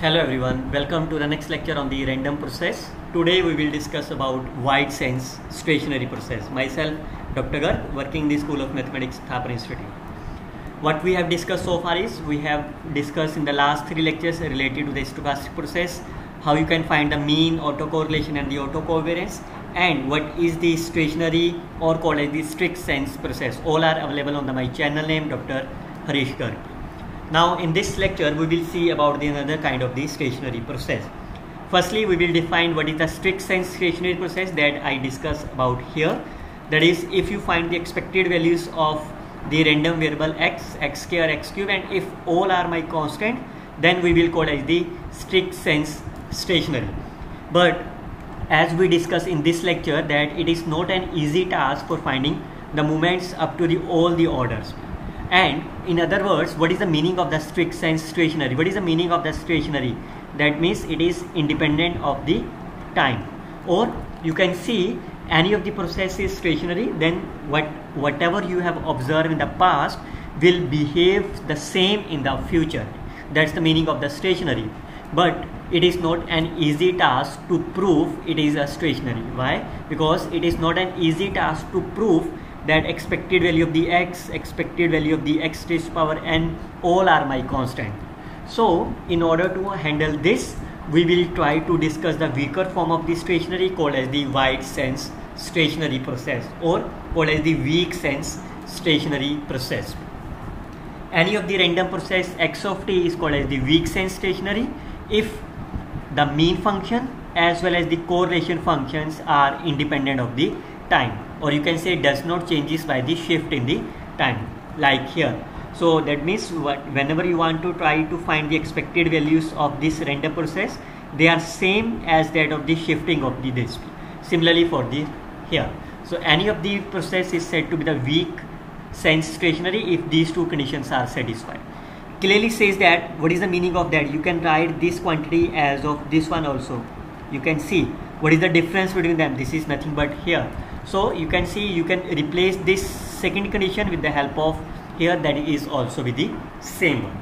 Hello everyone, welcome to the next lecture on the random process. Today we will discuss about wide sense stationary process. Myself, Dr. Garg, working in the School of Mathematics, Thapar Institute. What we have discussed so far is, we have discussed in the last three lectures related to the stochastic process, how you can find the mean, autocorrelation and the autocovariance, and what is the stationary or called as the strict sense process. All are available on my channel name, Dr. Harish Garg. Now in this lecture we will see about the another kind of the stationary process. Firstly, we will define what is the strict sense stationary process that I discuss about here. That is, if you find the expected values of the random variable x, x square, x cube, and if all are my constant, then we will call as the strict sense stationary. But as we discuss in this lecture, that it is not an easy task for finding the movements up to all the orders. And in other words, what is the meaning of the strict sense stationary? What is the meaning of the stationary? That means it is independent of the time. Or you can see any of the process is stationary, then whatever you have observed in the past will behave the same in the future. That's the meaning of the stationary. But it is not an easy task to prove it is a stationary. Why? Because it is not an easy task to prove that expected value of the x, expected value of the x to the power n, all are my constant. So in order to handle this, we will try to discuss the weaker form of the stationary, called as the wide sense stationary process, or called as the weak sense stationary process. Any of the random process x of t is called as the weak sense stationary if the mean function as well as the correlation functions are independent of the time, or you can say does not changes by the shift in the time, like here. So that means whenever you want to try to find the expected values of this random process, they are same as that of the shifting of the disk. Similarly for the here. So any of the process is said to be the weak sense stationary if these two conditions are satisfied. Clearly says that what is the meaning of that. You can write this quantity as of this one also. You can see what is the difference between them. This is nothing but here. So you can see you can replace this second condition with the help of here, that is also with the same one.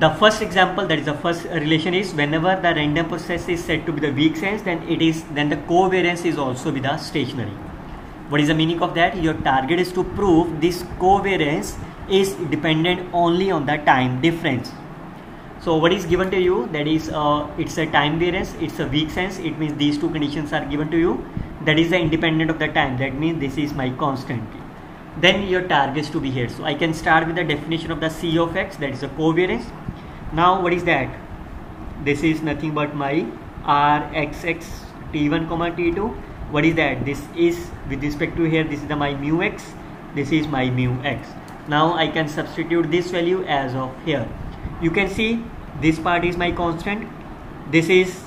The first example, that is the first relation, is whenever the random process is said to be the weak sense, then the covariance is also with the stationary. What is the meaning of that? Your target is to prove this covariance is dependent only on the time difference. So what is given to you, that is it's a time variance, it's a weak sense, it means these two conditions are given to you, that is the independent of the time, that means this is my constant. Then your target is to be here. So I can start with the definition of the C of x, that is a covariance. Now what is that? This is nothing but my Rxx t1 comma t2. What is that? This is with respect to here, this is the my mu x, this is my mu x. Now I can substitute this value as of here. You can see this part is my constant, this is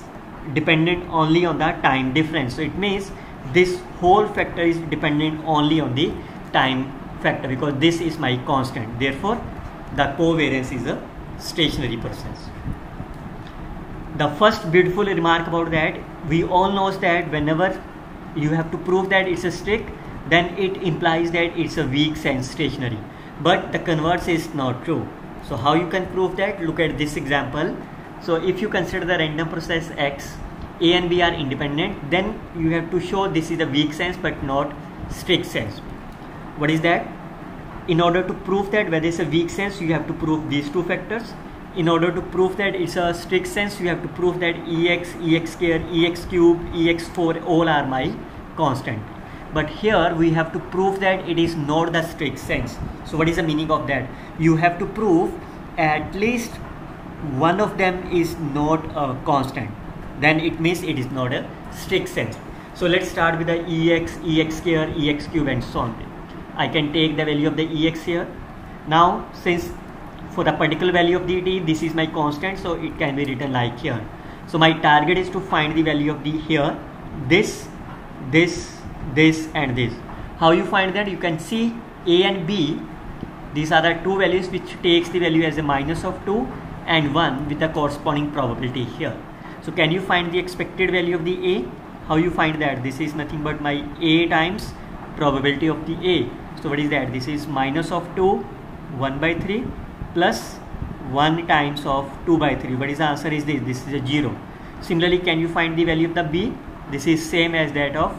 dependent only on the time difference. So it means this whole factor is dependent only on the time factor, because this is my constant. Therefore the covariance is a stationary process. The first beautiful remark about that, we all know that whenever you have to prove that it's a strict, then it implies that it's a weak sense stationary. But the converse is not true. So how you can prove that? Look at this example. So if you consider the random process x, a and b are independent, then you have to show this is a weak sense but not strict sense. What is that? In order to prove that whether it's a weak sense, you have to prove these two factors. In order to prove that it's a strict sense, you have to prove that ex, ex square, ex cube, ex4 all are my constant. But here we have to prove that it is not the strict sense. So what is the meaning of that? You have to prove at least one of them is not a constant. Then it means it is not a strict sense. So let's start with the ex, ex square, ex cube and so on. I can take the value of the ex here. Now since for the particular value of the t, this is my constant, so it can be written like here. So my target is to find the value of the here, this, this, this and this. How you find that? You can see a and b, these are the two values which takes the value as a minus of 2 and 1 with the corresponding probability here. So can you find the expected value of the a? How you find that? This is nothing but my a times probability of the a. So what is that? This is minus of 2 1 by 3 plus 1 times of 2 by 3. But his answer is this. This is a 0. Similarly, can you find the value of the B? This is same as that of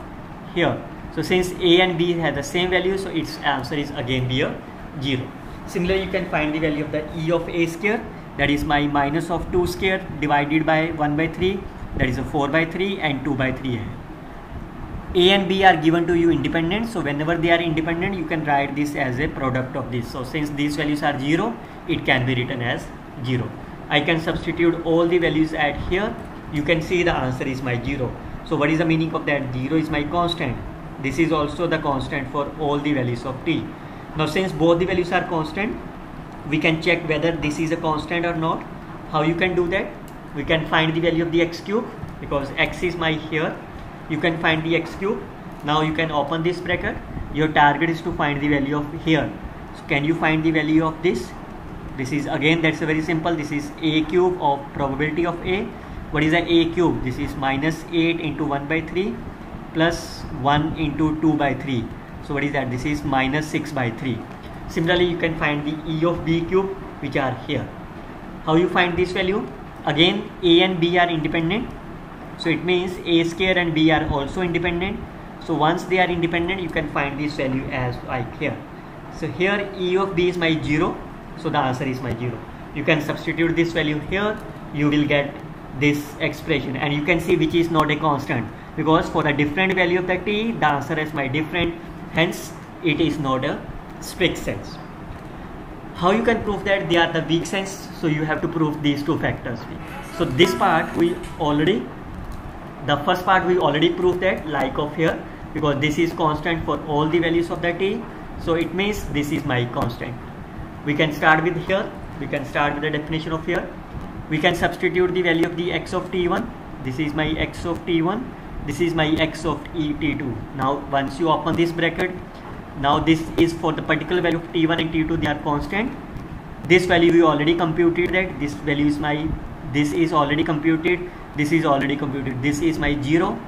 here. So since A and B have the same value, so its answer is again be a 0. Similarly, you can find the value of the E of A square. That is my minus of 2 square divided by 1 by 3. That is a 4 by 3 and 2 by 3. A and B are given to you independent. So whenever they are independent, you can write this as a product of this. So since these values are 0, it can be written as 0. I can substitute all the values at here. You can see the answer is my 0. So what is the meaning of that? 0 is my constant. This is also the constant for all the values of t. Now since both the values are constant, we can check whether this is a constant or not. How you can do that? We can find the value of the x cube, because x is my here. You can find the x cube. Now you can open this bracket. Your target is to find the value of here. So can you find the value of this? This is again, that's a very simple. This is a cube of probability of a. What is a cube? This is minus 8 into 1 by 3 plus 1 into 2 by 3. So what is that? This is minus 6 by 3. Similarly, you can find the e of b cube, which are here. How you find this value? Again, a and b are independent. So it means a square and b are also independent. So once they are independent, you can find this value as like here. So here e of b is my 0. So the answer is my 0. You can substitute this value here. You will get this expression, and you can see which is not a constant, because for a different value of the t, the answer is my different. Hence, it is not a strict sense. How you can prove that they are the weak sense? So you have to prove these two factors. So this part we already. The first part we already proved that, like of here, because this is constant for all the values of the t. So it means this is my constant. We can start with here. We can start with the definition of here. We can substitute the value of the x of t1. This is my x of t1. This is my x of t2. Now once you open this bracket, now this is for the particular value of t1 and t2. They are constant. This value we already computed that. This value is my. This is already computed. This is already computed. This is my 0,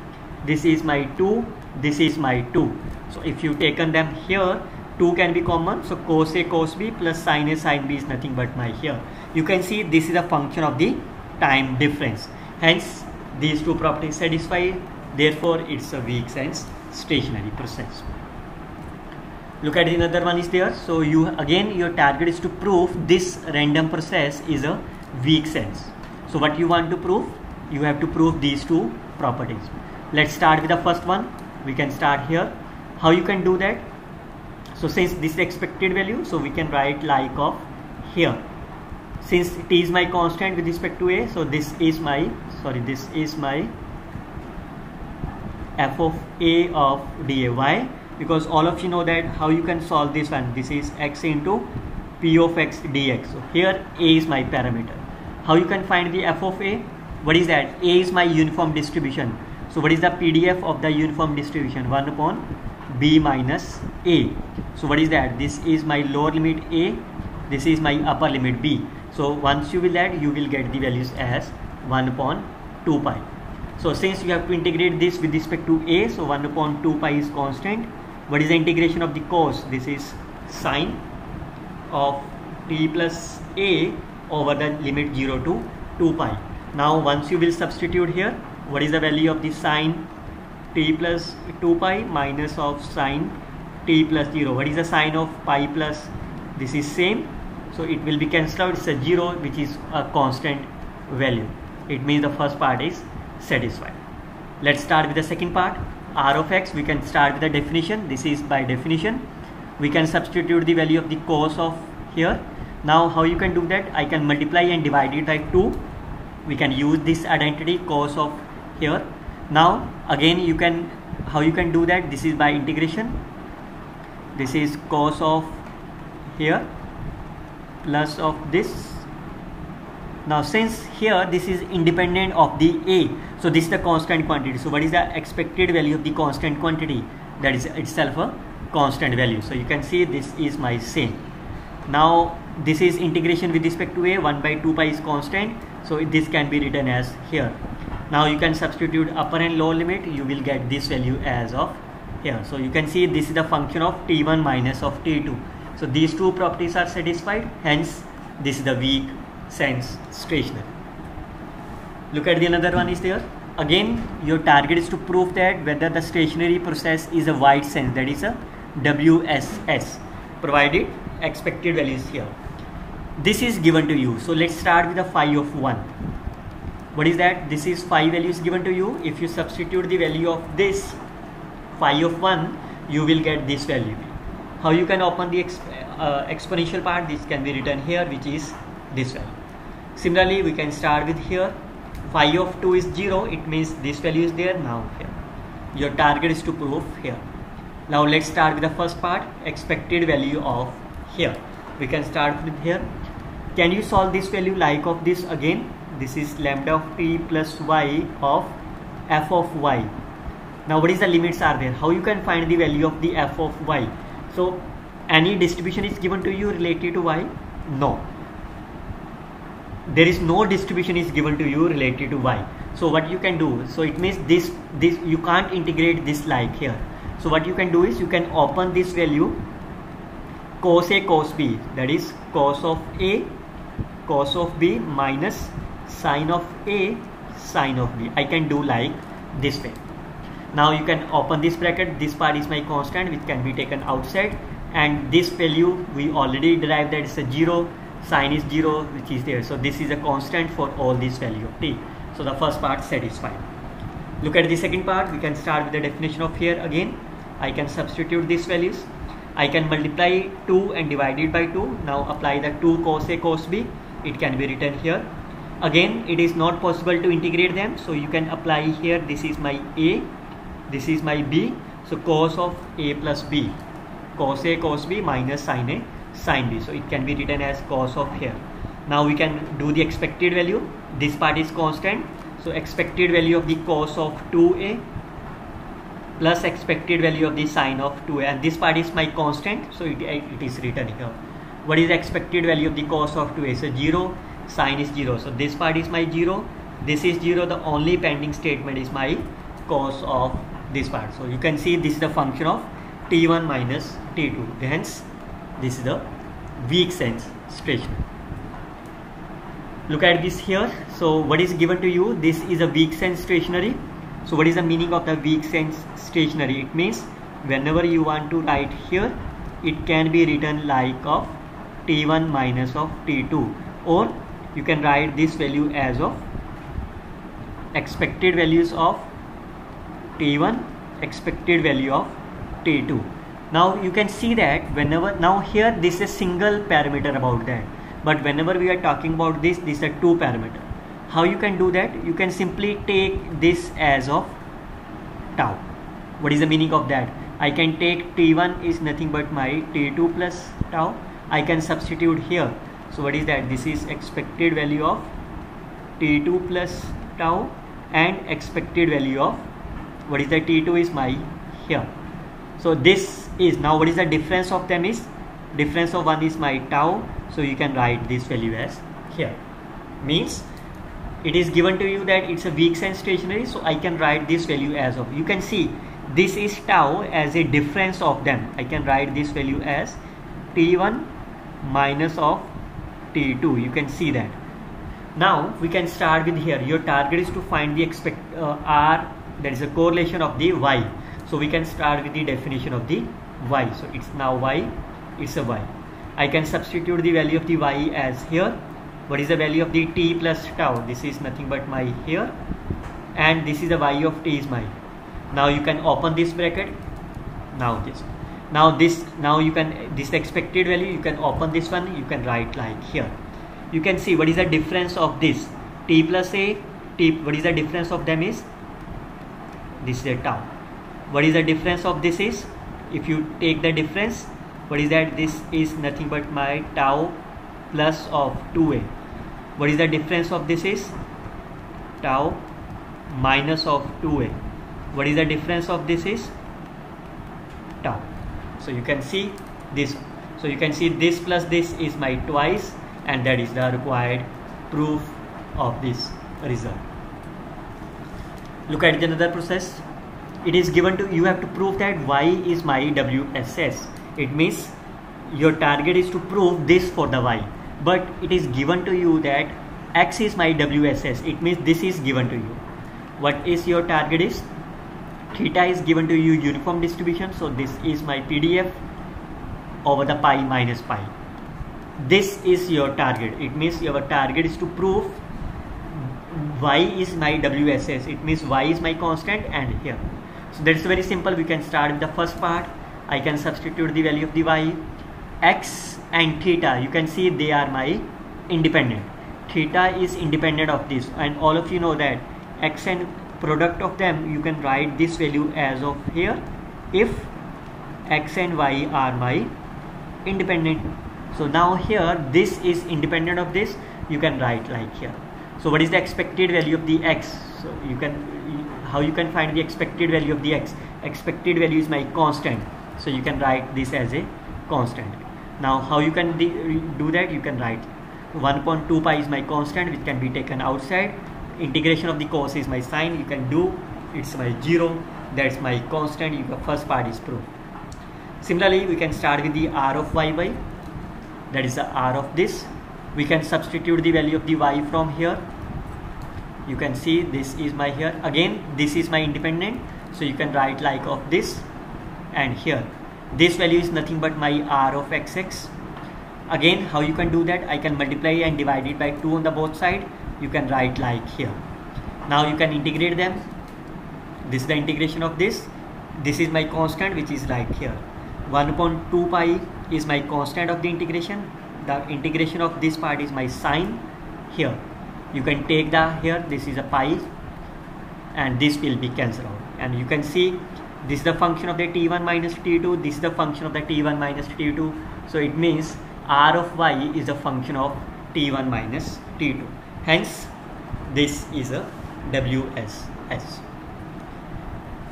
this is my 2, this is my 2. So if you taken them here, 2 can be common. So cos a cos b plus sin a sin b is nothing but my here. You can see this is a function of the time difference. Hence these two properties satisfy. Therefore it's a weak sense stationary process. Look at another one is there. So you again, your target is to prove this random process is a weak sense. So what you want to prove? You have to prove these two properties. Let's start with the first one. We can start here. How you can do that? So since this is expected value, so we can write like of here. Since t is my constant with respect to a, so this is my f of a of dy, because all of you know that how you can solve this one. This is x into p of x dx. So here a is my parameter. How you can find the f of a? What is that? A is my uniform distribution. So what is the PDF of the uniform distribution? 1 upon b minus a. So what is that? This is my lower limit a. This is my upper limit b. So once you will add, you will get the values as 1 upon 2 pi. So since you have to integrate this with respect to a, so 1 upon 2 pi is constant. What is the integration of the cos? This is sine of t plus a over the limit 0 to 2 pi. Now once you will substitute here, what is the value of the sine t plus 2 pi minus of sine t plus 0. What is the sine of pi plus? This is same. So it will be cancelled out. It's a 0, which is a constant value. It means the first part is satisfied. Let's start with the second part. R of x, we can start with the definition. This is by definition. We can substitute the value of the cos of here. Now how you can do that? I can multiply and divide it by 2. We can use this identity cos of here. Now again, you can, how you can do that? This is by integration. This is cos of here plus of this. Now since here this is independent of the a, so this is the constant quantity. So what is the expected value of the constant quantity? That is itself a constant value. So you can see this is my same. Now this is integration with respect to a. 1 by 2 pi is constant. So this can be written as here. Now you can substitute upper and lower limit. You will get this value as of here. So you can see this is the function of t1 minus of t2. So these two properties are satisfied. Hence this is the weak Science, stationary. Look at the another one is there. Again, your target is to prove that whether the stationary process is a wide sense, that is a WSS, provided expected value is here. This is given to you. So let's start with a phi of 1. What is that? This is phi value is given to you. If you substitute the value of this phi of 1, you will get this value. How you can open the exponential part? This can be written here, which is this value. Similarly, we can start with here. Phi of 2 is 0. It means this value is there now here. Your target is to prove here. Now let's start with the first part, expected value of here. We can start with here. Can you solve this value like of this again? This is lambda of t plus y of f of y. Now what is the limits are there? How you can find the value of the f of y? So any distribution is given to you related to y? No. There is no distribution is given to you related to y. So what you can do, so it means this you can't integrate this like here. So what you can do is you can open this value cos a cos b, that is cos of a cos of b minus sine of a sine of b. I can do like this way. Now you can open this bracket, this part is my constant which can be taken outside, and this value we already derived, that is a 0. Sine is 0 which is there, so this is a constant for all this value of t. So the first part satisfied. Look at the second part. We can start with the definition of here again. I can substitute these values. I can multiply 2 and divide it by 2. Now apply the 2 cos a cos b. It can be written here. Again, it is not possible to integrate them, so you can apply here. This is my a, this is my b. So cos of a plus b, cos a cos b minus sine a sine b. So it can be written as cos of here. Now we can do the expected value. This part is constant, so expected value of the cos of 2a plus expected value of the sine of 2a, and this part is my constant, so it is written here. What is the expected value of the cos of 2a? So 0, sine is 0, so this part is my 0, this is 0. The only pending statement is my cos of this part. So you can see this is the function of t1 minus t2, hence this is the weak sense stationary. Look at this here. So what is given to you? This is a weak sense stationary. So what is the meaning of the weak sense stationary? It means whenever you want to write here, it can be written like of t1 minus of t2, or you can write this value as of expected values of t1, expected value of t2. Now you can see that whenever, now here this is a single parameter about that, but whenever we are talking about this, this is a two parameter. How you can do that? You can simply take this as of tau. What is the meaning of that? I can take t1 is nothing but my t2 plus tau. I can substitute here. So what is that? This is expected value of t2 plus tau and expected value of, what is that? T2 is my here. So this is, now what is the difference of them is, difference of one is my tau, so you can write this value as here. Means it is given to you that it's a weak sense stationary, so I can write this value as of, you can see this is tau as a difference of them. I can write this value as t1 minus of t2. You can see that. Now we can start with here. Your target is to find the r, that is a correlation of the y. So we can start with the definition of the y. So it's now y, it's a y. I can substitute the value of the y as here. What is the value of the t plus tau? This is nothing but my here, and this is the y of t is my. Now you can open this bracket. Now this. Now you can, this expected value, you can open this one, you can write like here. You can see what is the difference of this t plus a, t, what is the difference of them is, this is a tau. What is the difference of this is, if you take the difference, what is that? This is nothing but my tau plus of 2a. What is the difference of this is tau minus of 2a. What is the difference of this is tau. So you can see this. So you can see this plus this is my twice, and that is the required proof of this result. Look at another process. It is given to you, have to prove that y is my WSS. It means your target is to prove this for the y. but it is given to you that X is my WSS. It means this is given to you. What is your target is? Theta is given to you uniform distribution. So this is my PDF over the pi minus pi. This is your target. It means your target is to prove Y is my WSS. It means Y is my constant and here. So that's very simple. We can start with the first part. I can substitute the value of the Y. X and theta, you can see they are my independent. Theta is independent of this, and all of you know that X and product of them, you can write this value as of here if X and Y are my independent. So now here this is independent of this, you can write like here. So what is the expected value of the X? So you can, how you can find the expected value of the X? Expected value is my constant, so you can write this as a constant. Now how you can do that? You can write 1.2 pi is my constant, which can be taken outside. Integration of the cos is my sine, you can do, it's my 0, that's my constant. The first part is proved. Similarly, we can start with the R of yy, that is the R of this. We can substitute the value of the Y from here. You can see this is my here, again this is my independent, so you can write like of this, and here this value is nothing but my R of xx. Again, how you can do that? I can multiply and divide it by 2 on the both side. You can write like here. Now you can integrate them. This is the integration of this. This is my constant, which is like here. 1.2 pi is my constant of the integration. The integration of this part is my sine here. You can take the here, this is a pi, and this will be cancelled out. And you can see this is the function of the t1 minus t2, this is the function of the t1 minus t2. So it means R of Y is a function of t1 minus t2. Hence, this is a WSS.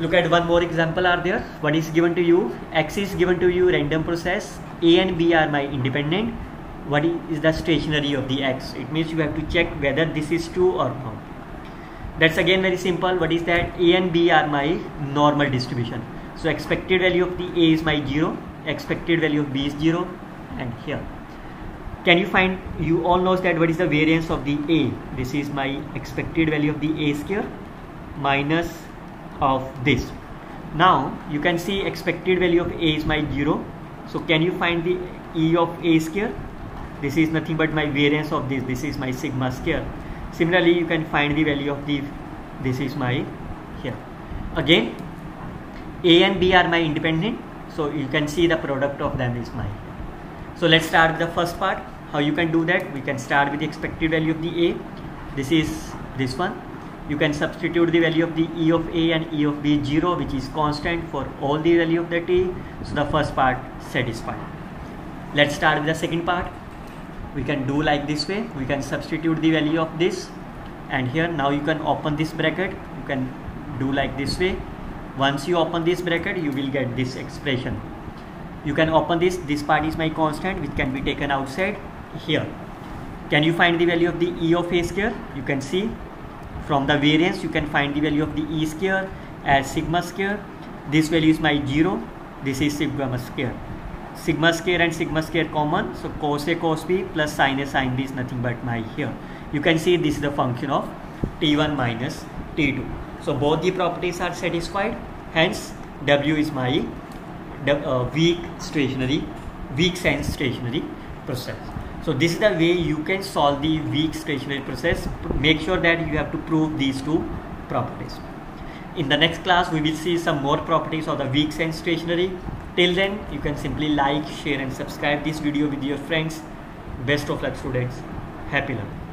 Look at one more example are there. What is given to you? X is given to you, random process. A and B are my independent. What is the stationary of the X? It means you have to check whether this is true or not. That's again very simple. What is that? A and B are my normal distribution. So expected value of the A is my 0, expected value of B is 0, and here. Can you find, you all know that what is the variance of the A? This is my expected value of the A square minus of this. Now you can see expected value of A is my 0. So can you find the E of A square? This is nothing but my variance of this. This is my sigma square. Similarly, you can find the value of the, this is my here. Again, A and B are my independent, so you can see the product of them is my. So let's start with the first part. How you can do that? We can start with the expected value of the A. This is this one. You can substitute the value of the E of A and E of B 0, which is constant for all the value of the T. So the first part satisfied. Let's start with the second part. We can do like this way. We can substitute the value of this and here. Now you can open this bracket. You can do like this way. Once you open this bracket, you will get this expression. You can open this. This part is my constant, which can be taken outside here. Can you find the value of the E of A square? You can see from the variance, you can find the value of the E square as sigma square. This value is my 0. This is sigma square. Sigma square and sigma square common, so cos A cos B plus sin A sin B is nothing but my here. You can see this is the function of t1 minus t2. So both the properties are satisfied, hence W is my weak sense stationary process. So this is the way you can solve the weak stationary process. Make sure that you have to prove these two properties. In the next class, we will see some more properties of the weak sense stationary. Till then, you can simply like, share and subscribe this video with your friends. Best of luck students. Happy learning.